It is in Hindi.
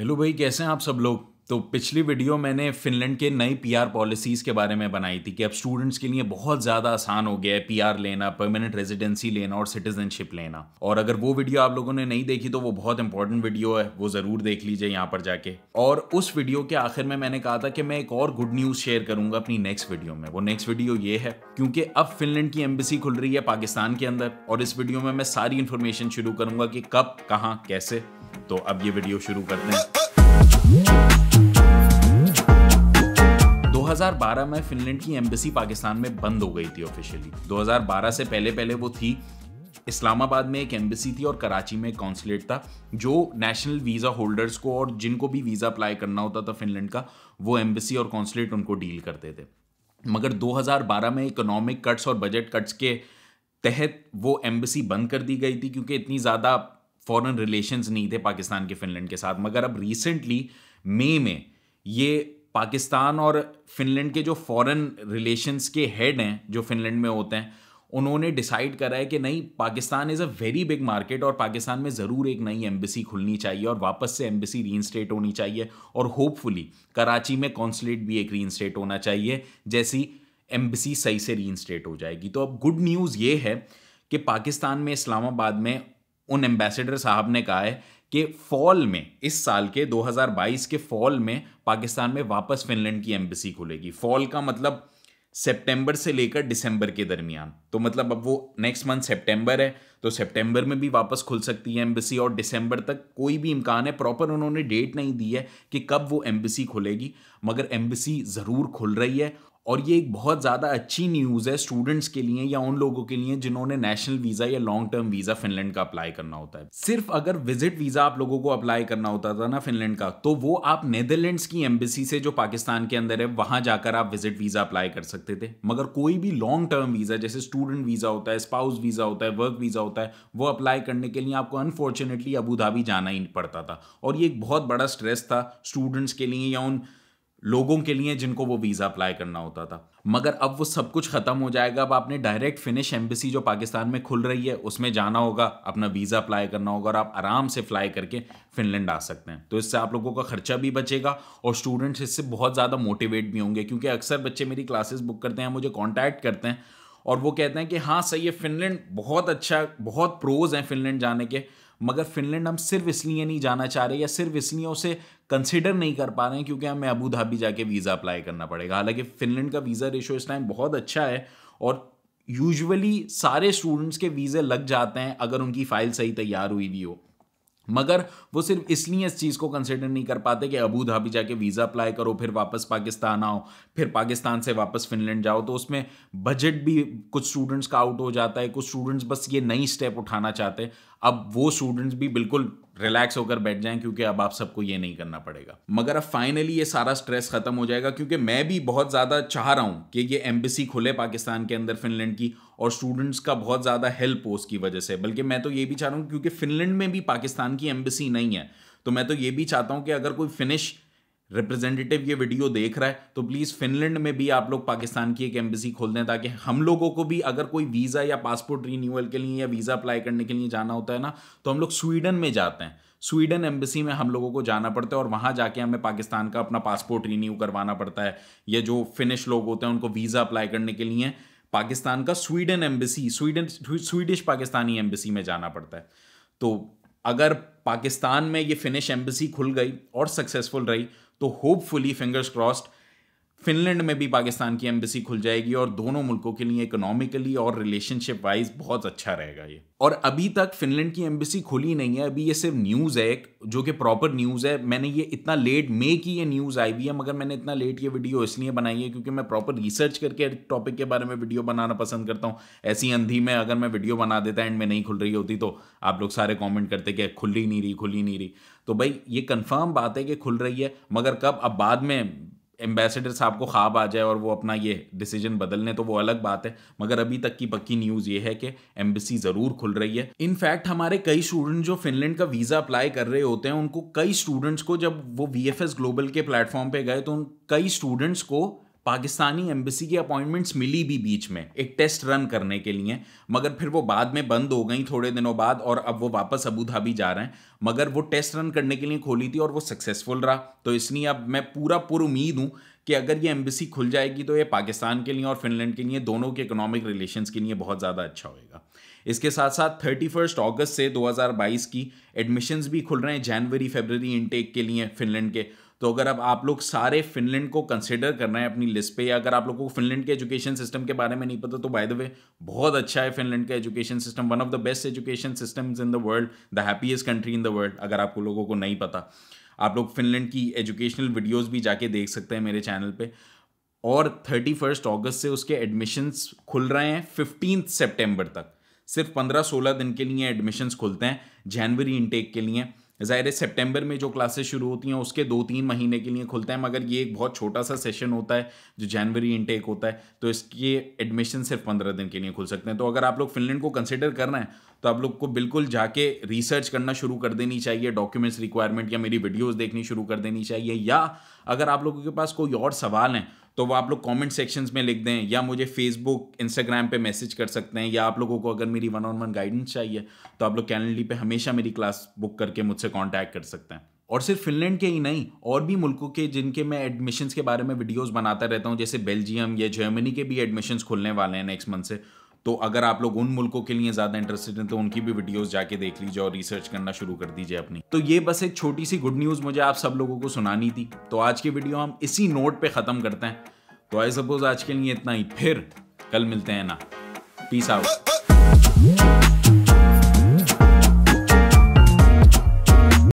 हेलो भाई, कैसे हैं आप सब लोग। तो पिछली वीडियो मैंने फिनलैंड के नई पीआर पॉलिसीज़ के बारे में बनाई थी कि अब स्टूडेंट्स के लिए बहुत ज़्यादा आसान हो गया है पीआर लेना, परमानेंट रेजिडेंसी लेना और सिटीजनशिप लेना। और अगर वो वीडियो आप लोगों ने नहीं देखी तो वो बहुत इंपॉर्टेंट वीडियो है, वो ज़रूर देख लीजिए यहाँ पर जाके। और उस वीडियो के आखिर में मैंने कहा था कि मैं एक और गुड न्यूज़ शेयर करूँगा अपनी नेक्स्ट वीडियो में। वो नेक्स्ट वीडियो ये है, क्योंकि अब फिनलैंड की एम्बेसी खुल रही है पाकिस्तान के अंदर, और इस वीडियो में मैं सारी इन्फॉर्मेशन शुरू करूँगा कि कब, कहाँ, कैसे। तो अब ये वीडियो शुरू करते हैं। 2012 में फिनलैंड की एम्बेसी पाकिस्तान में बंद हो गई थी ऑफिशियली। 2012 से पहले वो थी, इस्लामाबाद में एक एम्बेसी थी और कराची में एक कॉन्सुलेट था, जो नेशनल वीज़ा होल्डर्स को और जिनको भी वीज़ा अप्लाई करना होता था फिनलैंड का, वो एम्बेसी और कॉन्सुलेट उनको डील करते थे। मगर 2012 में इकोनॉमिक कट्स और बजट कट्स के तहत वो एम्बेसी बंद कर दी गई थी, क्योंकि इतनी ज़्यादा फॉरेन रिलेशंस नहीं थे पाकिस्तान के फिनलैंड के साथ। मगर अब रिसेंटली मई में ये पाकिस्तान और फिनलैंड के जो फॉरेन रिलेशंस के हेड हैं जो फिनलैंड में होते हैं, उन्होंने डिसाइड करा है कि नहीं, Pakistan is a very big market और पाकिस्तान में ज़रूर एक नई एम्बेसी खुलनी चाहिए और वापस से एम्बेसी रीइंस्टेट होनी चाहिए। और होपफुली कराची में कॉन्सुलेट भी एक रीइंस्टेट होना चाहिए, जैसी एम्बेसी सही से रीइंस्टेट हो जाएगी। तो अब गुड न्यूज़ ये है कि पाकिस्तान में इस्लामाबाद में उन एम्बेसडर साहब ने कहा है कि फॉल में, इस साल के 2022 के फॉल में पाकिस्तान में वापस फिनलैंड की एम्बेसी खुलेगी। फॉल का मतलब सितंबर से लेकर दिसंबर के दरमियान। तो मतलब अब वो नेक्स्ट मंथ सितंबर है, तो सितंबर में भी वापस खुल सकती है एम्बेसी, और दिसंबर तक कोई भी इम्कान है। प्रॉपर उन्होंने डेट नहीं दी है कि कब वो एम्बेसी खुलेगी, मगर एम्बेसी ज़रूर खुल रही है। और ये एक बहुत ज़्यादा अच्छी न्यूज़ है स्टूडेंट्स के लिए या उन लोगों के लिए जिन्होंने नेशनल वीज़ा या लॉन्ग टर्म वीज़ा फिनलैंड का अप्लाई करना होता है। सिर्फ अगर विजिट वीज़ा आप लोगों को अप्लाई करना होता था ना फिनलैंड का, तो वो आप नेदरलैंड्स की एम्बेसी से जो पाकिस्तान के अंदर है वहाँ जाकर आप विजिट वीज़ा अप्लाई कर सकते थे। मगर कोई भी लॉन्ग टर्म वीज़ा, जैसे स्टूडेंट वीज़ा होता है, स्पाउस वीज़ा होता है, वर्क वीज़ा होता है, वो अप्लाई करने के लिए आपको अनफॉर्चुनेटली अबू धाबी जाना ही पड़ता था। और ये एक बहुत बड़ा स्ट्रेस था स्टूडेंट्स के लिए या उन लोगों के लिए जिनको वो वीज़ा अप्लाई करना होता था। मगर अब वो सब कुछ ख़त्म हो जाएगा। अब आपने डायरेक्ट फिनिश एम्बेसी जो पाकिस्तान में खुल रही है उसमें जाना होगा, अपना वीज़ा अप्लाई करना होगा और आप आराम से फ्लाई करके फिनलैंड आ सकते हैं। तो इससे आप लोगों का खर्चा भी बचेगा और स्टूडेंट्स इससे बहुत ज़्यादा मोटिवेट भी होंगे, क्योंकि अक्सर बच्चे मेरी क्लासेस बुक करते हैं, मुझे कॉन्टैक्ट करते हैं और वो कहते हैं कि हाँ सही है, फिनलैंड बहुत अच्छा, बहुत प्रोज़ हैं फिनलैंड जाने के, मगर फिनलैंड हम सिर्फ इसलिए नहीं जाना चाह रहे या सिर्फ इसलिए उसे कंसिडर नहीं कर पा रहे हैं क्योंकि हमें अबू धाबी जाके वीज़ा अप्लाई करना पड़ेगा। हालांकि फिनलैंड का वीज़ा रेशो इस टाइम बहुत अच्छा है और यूजुअली सारे स्टूडेंट्स के वीज़े लग जाते हैं अगर उनकी फ़ाइल सही तैयार हुई भी हो। मगर वो सिर्फ इसलिए इस चीज़ को कंसिडर नहीं कर पाते कि अबू धाबी जाके वीज़ा अप्लाई करो, फिर वापस पाकिस्तान आओ, फिर पाकिस्तान से वापस फिनलैंड जाओ। तो उसमें बजट भी कुछ स्टूडेंट्स का आउट हो जाता है। कुछ स्टूडेंट्स बस ये नई स्टेप उठाना चाहते हैं। अब वो स्टूडेंट्स भी बिल्कुल रिलैक्स होकर बैठ जाएं, क्योंकि अब आप सबको ये नहीं करना पड़ेगा। मगर अब फाइनली ये सारा स्ट्रेस ख़त्म हो जाएगा, क्योंकि मैं भी बहुत ज़्यादा चाह रहा हूँ कि ये एम्बेसी खुले पाकिस्तान के अंदर फिनलैंड की, और स्टूडेंट्स का बहुत ज़्यादा हेल्प हो उसकी वजह से। बल्कि मैं तो ये भी चाह रहा हूँ, क्योंकि फिनलैंड में भी पाकिस्तान की एम्बेसी नहीं है, तो मैं तो ये भी चाहता हूँ कि अगर कोई फिनिश रिप्रेजेंटेटिव ये वीडियो देख रहा है तो प्लीज़ फिनलैंड में भी आप लोग पाकिस्तान की एक एम्बेसी खोल दें, ताकि हम लोगों को भी अगर कोई वीज़ा या पासपोर्ट रीन्यूअल के लिए या वीज़ा अप्लाई करने के लिए जाना होता है ना, तो हम लोग स्वीडन में जाते हैं। स्वीडन एम्बेसी में हम लोगों को जाना पड़ता है और वहाँ जाके हमें पाकिस्तान का अपना पासपोर्ट रीन्यू करवाना पड़ता है। या जो फिनिश लोग होते हैं उनको वीज़ा अप्लाई करने के लिए पाकिस्तान का Sweden embassy, Swedish Pakistani embassy में जाना पड़ता है। तो अगर पाकिस्तान में ये फिनिश एम्बेसी खुल गई और सक्सेसफुल रही तो होपफुली फिंगर्स क्रॉस्ड फिनलैंड में भी पाकिस्तान की एम्बेसी खुल जाएगी और दोनों मुल्कों के लिए इकोनॉमिकली और रिलेशनशिप वाइज बहुत अच्छा रहेगा ये। और अभी तक फिनलैंड की एम्बेसी खुली नहीं है, अभी ये सिर्फ न्यूज़ है एक, जो कि प्रॉपर न्यूज़ है। मैंने ये इतना लेट, मई की ये न्यूज़ आई हुई है, मगर मैंने इतना लेट ये वीडियो इसलिए बनाई है क्योंकि मैं प्रॉपर रिसर्च करके टॉपिक के बारे में वीडियो बनाना पसंद करता हूँ। ऐसी अंधी में अगर मैं वीडियो बना देता एंड में नहीं खुल रही होती तो आप लोग सारे कॉमेंट करते कि खुली नहीं रही, खुली नहीं रही। तो भाई ये कन्फर्म बात है कि खुल रही है, मगर कब, अब बाद में एम्बेसडर साहब को ख्वाब आ जाए और वो अपना ये डिसीजन बदलने, तो वो अलग बात है। मगर अभी तक की पक्की न्यूज़ ये है कि एम्बेसी ज़रूर खुल रही है। इनफैक्ट हमारे कई स्टूडेंट जो फिनलैंड का वीज़ा अप्लाई कर रहे होते हैं, उनको, कई स्टूडेंट्स को जब वो VFS ग्लोबल के प्लेटफॉर्म पे गए तो उन कई स्टूडेंट्स को पाकिस्तानी एम्बेसी की अपॉइंटमेंट्स मिली भी बीच में एक टेस्ट रन करने के लिए, मगर फिर वो बाद में बंद हो गई थोड़े दिनों बाद, और अब वो वापस अबू धाबी जा रहे हैं, मगर वो टेस्ट रन करने के लिए खोली थी और वो सक्सेसफुल रहा। तो इसलिए अब मैं पूरी उम्मीद हूँ कि अगर ये एम्बेसी खुल जाएगी तो ये पाकिस्तान के लिए और फिनलैंड के लिए, दोनों के इकोनॉमिक रिलेशंस के लिए बहुत ज़्यादा अच्छा होएगा। इसके साथ साथ 31 अगस्त से 2022 की एडमिशन्स भी खुल रहे हैं जनवरी फरवरी इनटेक के लिए फिनलैंड के। तो अगर अब आप लोग सारे फिनलैंड को कंसिडर कर रहे हैं अपनी लिस्ट पे, या अगर आप लोगों को फिनलैंड के एजुकेशन सिस्टम के बारे में नहीं पता तो बाय द वे बहुत अच्छा है फिनलैंड का education system, one of the best education systems in the world, the happiest country in the world. अगर आप लोगों को नहीं पता, आप लोग फिनलैंड की एजुकेशनल वीडियोज़ भी जाके देख सकते हैं मेरे चैनल पर। और 31 अगस्त से उसके एडमिशन्स खुल रहे हैं 15 सितंबर तक, सिर्फ 15-16 दिन के लिए एडमिशन्स खुलते हैं जनवरी इनटेक के लिए। ज़ाहिर है सितंबर में जो क्लासेस शुरू होती हैं उसके 2-3 महीने के लिए खुलते हैं, मगर ये एक बहुत छोटा सा सेशन होता है जो जनवरी इनटेक होता है, तो इसके एडमिशन सिर्फ 15 दिन के लिए खुल सकते हैं। तो अगर आप लोग फिनलैंड को कंसिडर कर रहे हैं तो आप लोग को बिल्कुल जाके रिसर्च करना शुरू कर देनी चाहिए, डॉक्यूमेंट्स रिक्वायरमेंट या मेरी वीडियोज़ देखनी शुरू कर देनी चाहिए, या अगर आप लोगों के पास कोई और सवाल हैं तो वो आप लोग कमेंट सेक्शंस में लिख दें, या मुझे फेसबुक इंस्टाग्राम पे मैसेज कर सकते हैं, या आप लोगों को अगर मेरी 1-on-1 गाइडेंस चाहिए तो आप लोग कैलेंडली पे हमेशा मेरी क्लास बुक करके मुझसे कांटेक्ट कर सकते हैं। और सिर्फ फिनलैंड के ही नहीं, और भी मुल्कों के जिनके मैं एडमिशन्स के बारे में वीडियोज़ बनाता रहता हूँ, जैसे बेल्जियम या जर्मनी के भी एडमिशन्स खुलने वाले हैं नेक्स्ट मंथ से, तो अगर आप लोग उन मुल्कों के लिए ज़्यादा इंटरेस्टेड हैं तो उनकी भी वीडियोस जाके देख लीजिए और रिसर्च करना शुरू कर दीजिए अपनी। तो ये बस एक छोटी सी गुड न्यूज़ मुझे आप सब लोगों को सुनानी थी। तो आज की वीडियो हम इसी नोट पे ख़त्म करते हैं। तो आई सपोज आज के लिए इतना ही, फिर कल मिलते हैं ना। Peace out.